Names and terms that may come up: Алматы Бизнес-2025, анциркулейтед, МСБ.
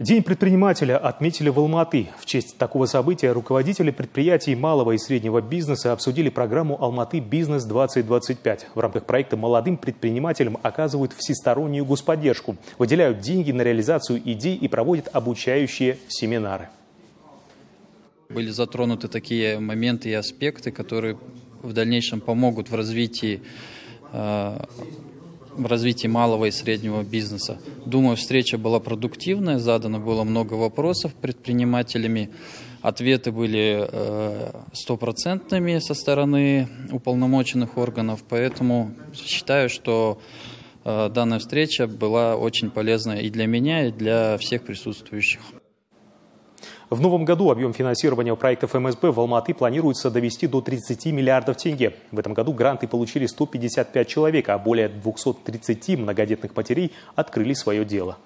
День предпринимателя отметили в Алматы. В честь такого события руководители предприятий малого и среднего бизнеса обсудили программу «Алматы Бизнес-2025». В рамках проекта молодым предпринимателям оказывают всестороннюю господдержку, выделяют деньги на реализацию идей и проводят обучающие семинары. Были затронуты такие моменты и аспекты, которые в дальнейшем помогут в развитии малого и среднего бизнеса. Думаю, встреча была продуктивная, задано было много вопросов предпринимателями, ответы были стопроцентными со стороны уполномоченных органов, поэтому считаю, что данная встреча была очень полезна и для меня, и для всех присутствующих. В новом году объем финансирования проектов МСБ в Алматы планируется довести до 30 миллиардов тенге. В этом году гранты получили 155 человек, а более 230 многодетных матерей открыли свое дело.